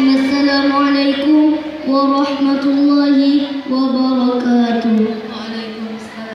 السلام عليكم ورحمة الله وبركاته.